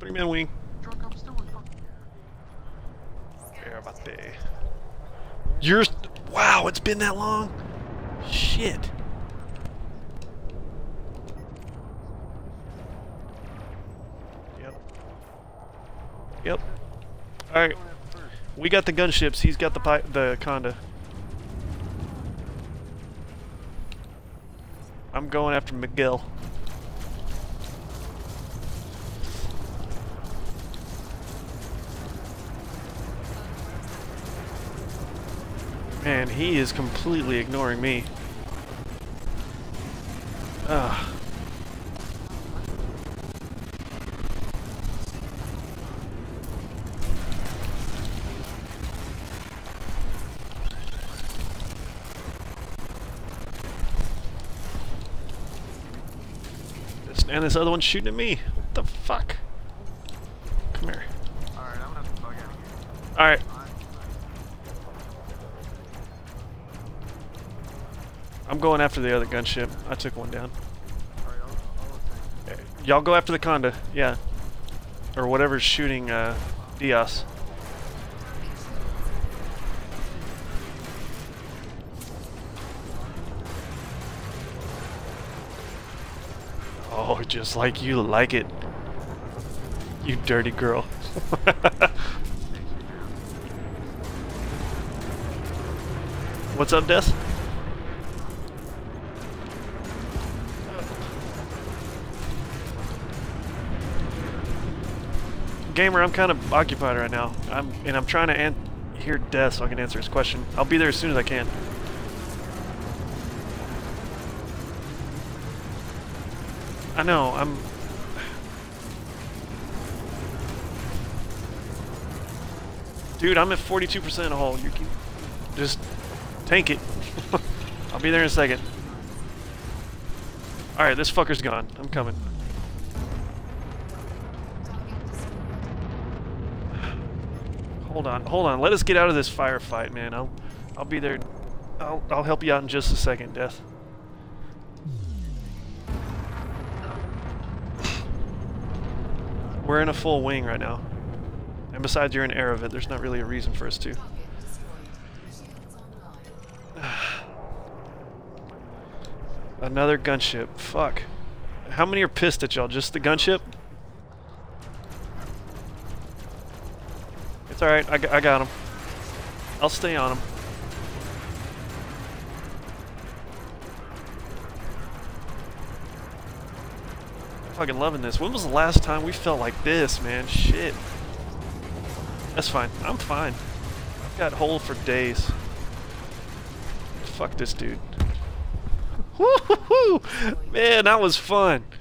Three-man wing. Yours? Wow, it's been that long? Shit. Yep. Yep. Alright. We got the gunships, he's got the Conda. I'm going after McGill. Man, he is completely ignoring me. Ugh. And this other one's shooting at me. What the fuck? Come here. Alright, I'm gonna have to bug out of here. Alright. I'm going after the other gunship. I took one down. Y'all go after the Conda, yeah. Or whatever's shooting Diaz. Oh, just like you like it. You dirty girl. What's up, Death? Gamer, I'm kind of occupied right now. I'm trying to hear Death so I can answer his question. I'll be there as soon as I can. I know, Dude, I'm at 42% hole. You can just tank it. I'll be there in a second. Alright, this fucker's gone. I'm coming. Hold on, hold on. Let us get out of this firefight, man. I'll be there. I'll help you out in just a second, Death. We're in a full wing right now. And besides, you're an heir of it. There's not really a reason for us to. Another gunship. Fuck. How many are pissed at y'all? Just the gunship? It's alright. I got him. I'll stay on him. Fucking loving this. When was the last time we felt like this, man? Shit. That's fine. I'm fine. I've got hold for days. Fuck this dude. Woo-hoo-hoo! Man, that was fun.